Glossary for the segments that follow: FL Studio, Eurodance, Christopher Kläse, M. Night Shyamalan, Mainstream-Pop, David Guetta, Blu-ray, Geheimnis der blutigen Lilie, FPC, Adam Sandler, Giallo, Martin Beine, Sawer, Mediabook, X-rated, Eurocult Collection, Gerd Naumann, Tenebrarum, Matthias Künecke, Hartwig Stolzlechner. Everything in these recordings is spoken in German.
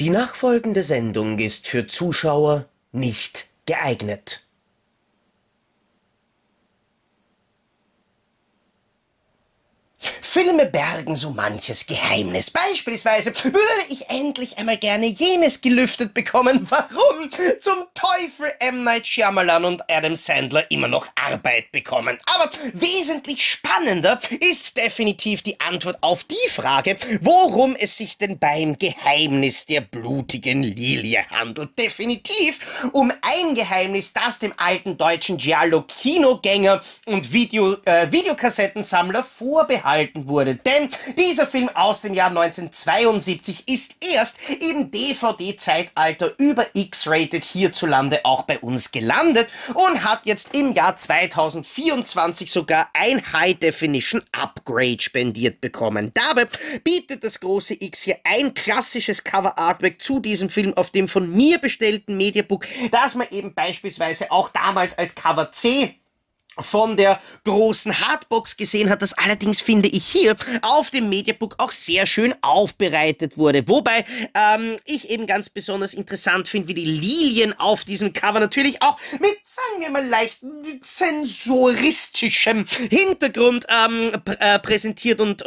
Die nachfolgende Sendung ist für Zuschauer nicht geeignet. Filme bergen so manches Geheimnis. Beispielsweise würde ich endlich einmal gerne jenes gelüftet bekommen, warum zum Teufel M. Night Shyamalan und Adam Sandler immer noch Arbeit bekommen. Aber wesentlich spannender ist definitiv die Antwort auf die Frage, worum es sich denn beim Geheimnis der blutigen Lilie handelt. Definitiv um ein Geheimnis, das dem alten deutschen Giallo Kinogänger und Videokassettensammler vorbehalten wurde. Denn dieser Film aus dem Jahr 1972 ist erst im DVD-Zeitalter über X-rated hierzulande auch bei uns gelandet und hat jetzt im Jahr 2024 sogar ein High-Definition-Upgrade spendiert bekommen. Dabei bietet das große X hier ein klassisches Cover-Artwork zu diesem Film auf dem von mir bestellten Mediabook, das man eben beispielsweise auch damals als Cover C von der großen Hardbox gesehen hat, das allerdings, finde ich, hier auf dem Mediabook auch sehr schön aufbereitet wurde. Wobei ich eben ganz besonders interessant finde, wie die Lilien auf diesem Cover natürlich auch mit, sagen wir mal, leicht sensoristischem Hintergrund präsentiert und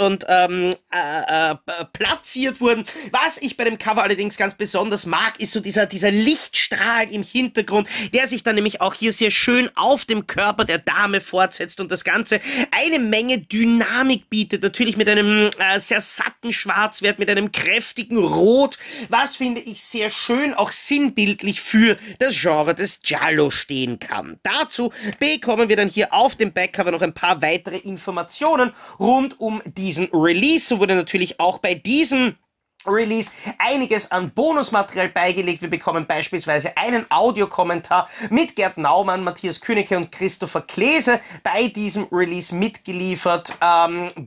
platziert wurden. Was ich bei dem Cover allerdings ganz besonders mag, ist so dieser Lichtstrahl im Hintergrund, der sich dann nämlich auch hier sehr schön auf dem Körper der fortsetzt und das Ganze eine Menge Dynamik bietet. Natürlich mit einem sehr satten Schwarzwert, mit einem kräftigen Rot, was, finde ich, sehr schön auch sinnbildlich für das Genre des Giallo stehen kann. Dazu bekommen wir dann hier auf dem Backcover noch ein paar weitere Informationen rund um diesen Release. So wurde natürlich auch bei diesem Release einiges an Bonusmaterial beigelegt. Wir bekommen beispielsweise einen Audiokommentar mit Gerd Naumann, Matthias Künecke und Christopher Kläse bei diesem Release mitgeliefert,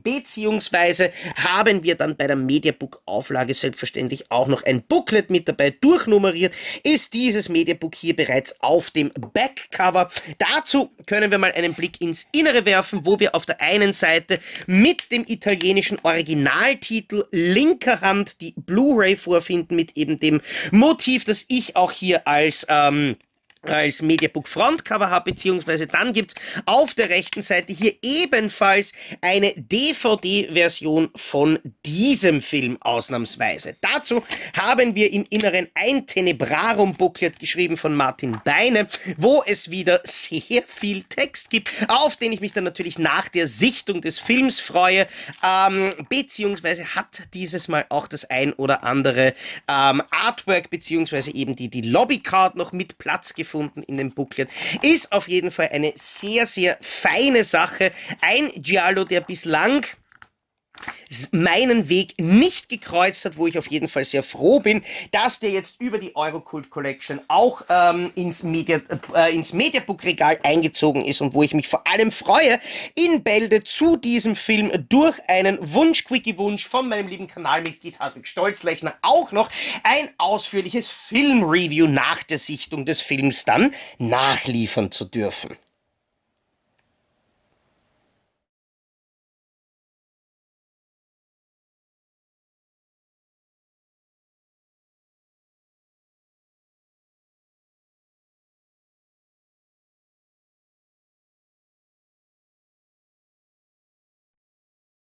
beziehungsweise haben wir dann bei der Mediabook-Auflage selbstverständlich auch noch ein Booklet mit dabei. Durchnummeriert ist dieses Mediabook hier bereits auf dem Backcover. Dazu können wir mal einen Blick ins Innere werfen, wo wir auf der einen Seite mit dem italienischen Originaltitel linker Hand die Blu-ray vorfinden mit eben dem Motiv, das ich auch hier als Mediabook Frontcover habe, beziehungsweise dann gibt's auf der rechten Seite hier ebenfalls eine DVD-Version von diesem Film ausnahmsweise. Dazu haben wir im Inneren ein Tenebrarum-Booklet geschrieben von Martin Beine, wo es wieder sehr viel Text gibt, auf den ich mich dann natürlich nach der Sichtung des Films freue, beziehungsweise hat dieses Mal auch das ein oder andere Artwork, beziehungsweise eben die Lobbycard noch mit Platz gefunden in dem Booklet. Ist auf jeden Fall eine sehr, sehr feine Sache. Ein Giallo, der bislang meinen Weg nicht gekreuzt hat, wo ich auf jeden Fall sehr froh bin, dass der jetzt über die Eurocult Collection auch ins Mediabook-Regal eingezogen ist und wo ich mich vor allem freue, in Bälde zu diesem Film durch einen Quickie-Wunsch von meinem lieben Kanalmitglied Hartwig Stolzlechner auch noch ein ausführliches Filmreview nach der Sichtung des Films dann nachliefern zu dürfen.